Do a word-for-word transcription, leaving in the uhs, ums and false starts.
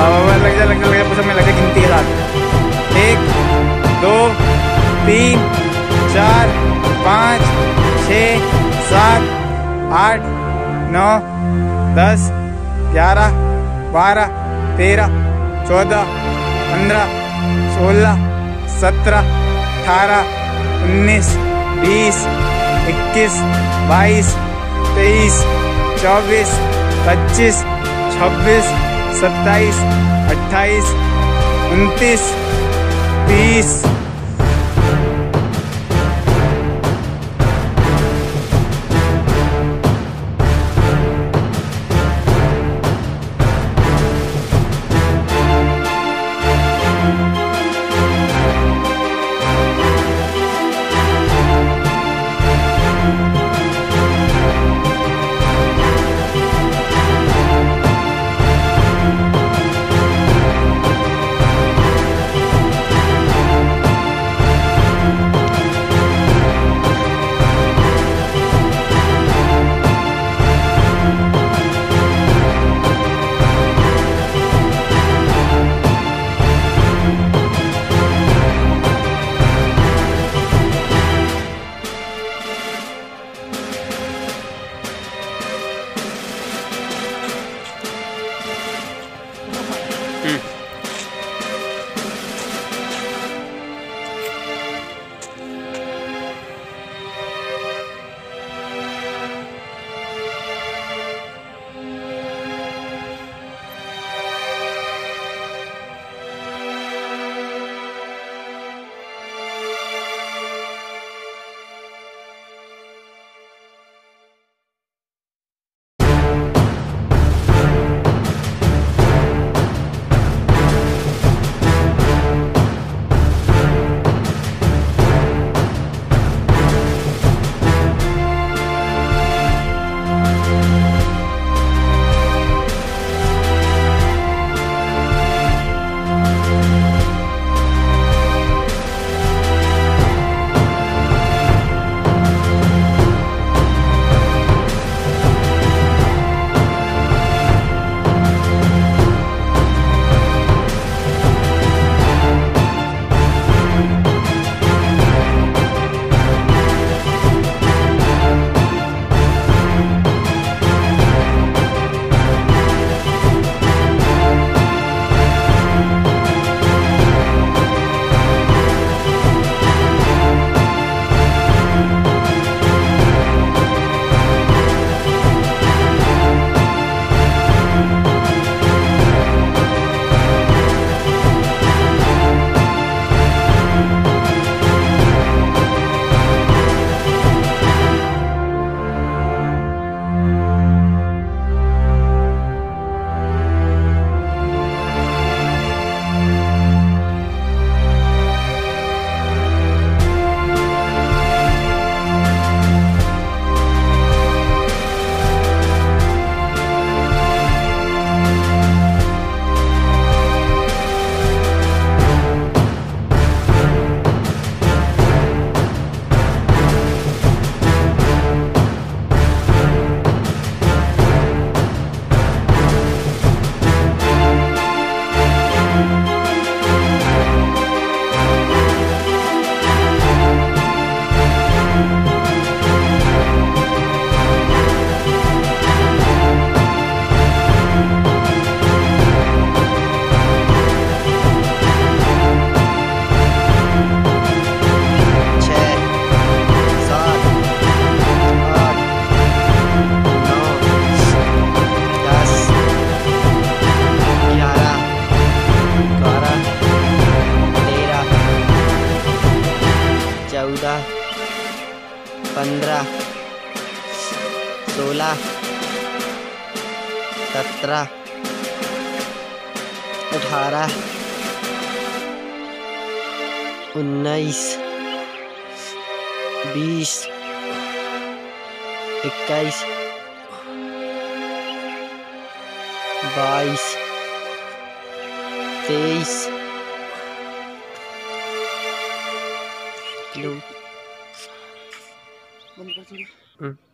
लग लग जा लग जा लग जा लगे गिनती के साथ। एक दो तीन चार पाँच छः सात आठ नौ दस ग्यारह बारह तेरह चौदह पंद्रह सोलह सत्रह अठारह उन्नीस बीस इक्कीस बाईस तेईस चौबीस पच्चीस छब्बीस सत्ताईस अट्ठाईस उनतीस तीस Mm.